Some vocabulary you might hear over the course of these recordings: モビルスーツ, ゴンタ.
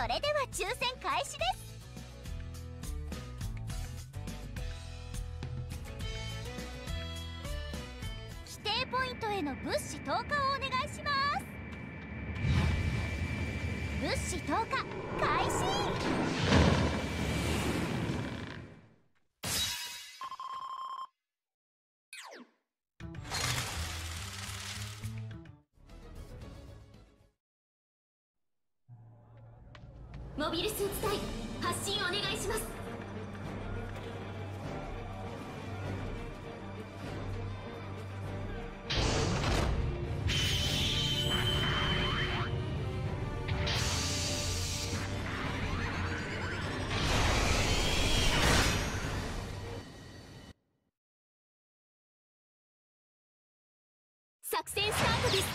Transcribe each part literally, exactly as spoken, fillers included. それでは抽選開始です。指定ポイントへの物資投下をお願いします。物資投下開始。モビルスーツ隊発進お願いします。作戦スタートです。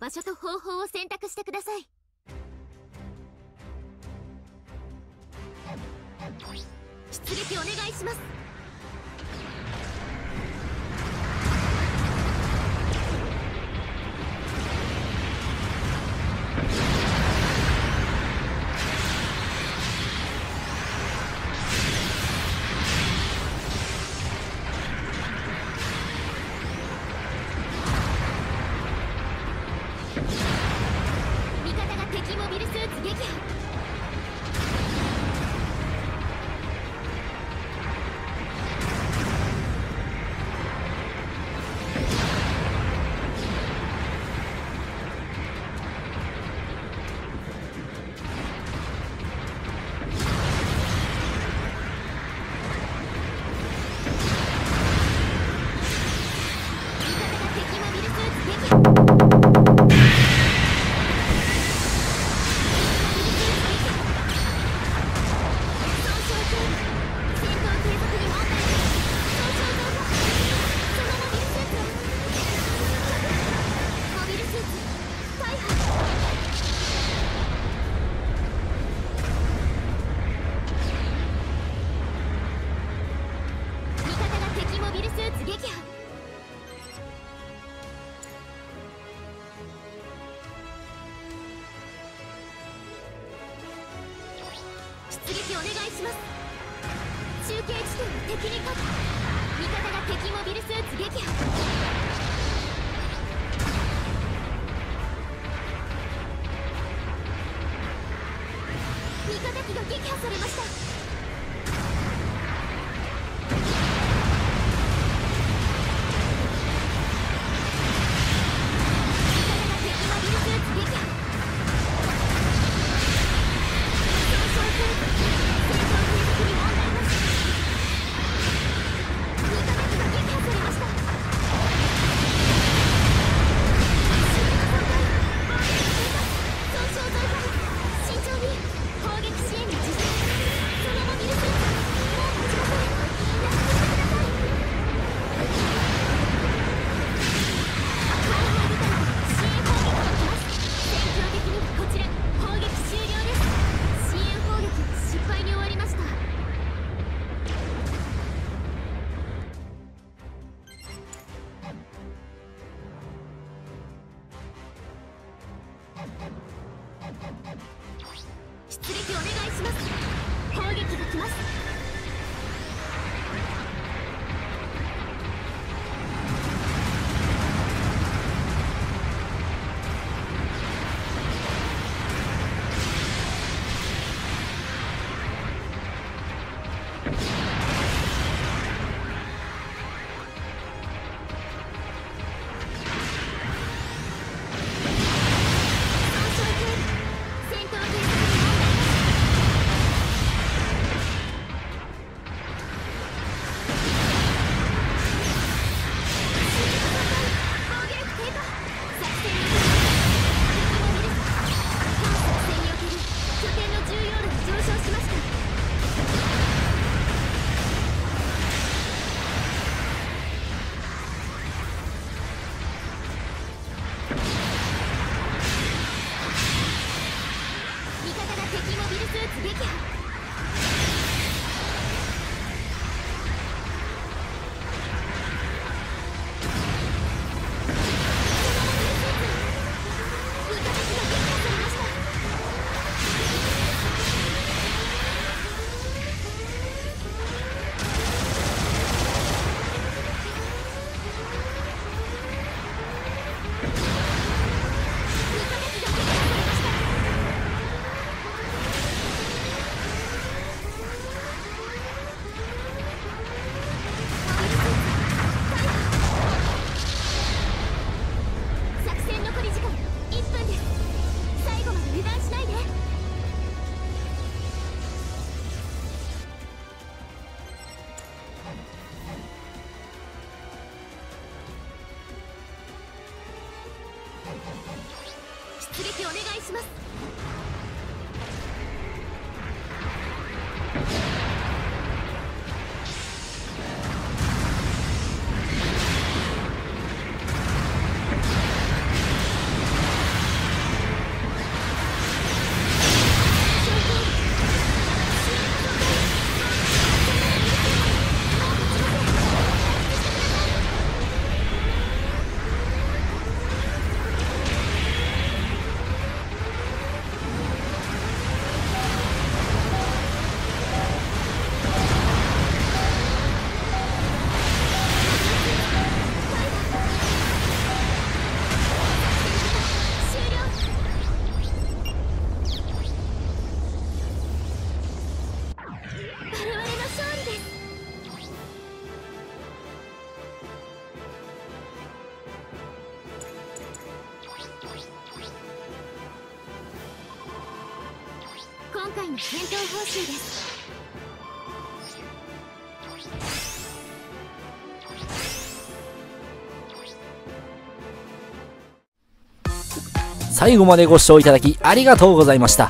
場所と方法を選択してください。出撃お願いします。願いします。中継地点を敵に確保。味方が敵モビルスーツ撃破。味方機が撃破されました。出撃お願いします。今回の戦闘報酬です。最後までご視聴いただきありがとうございました。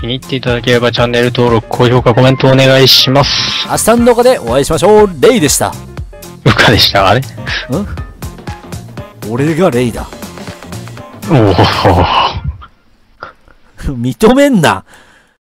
気に入っていただければチャンネル登録、高評価、コメントお願いします。明日の動画でお会いしましょう。レイでした。ウカでしたあれ？ん？俺がレイだ。おお。認めんな。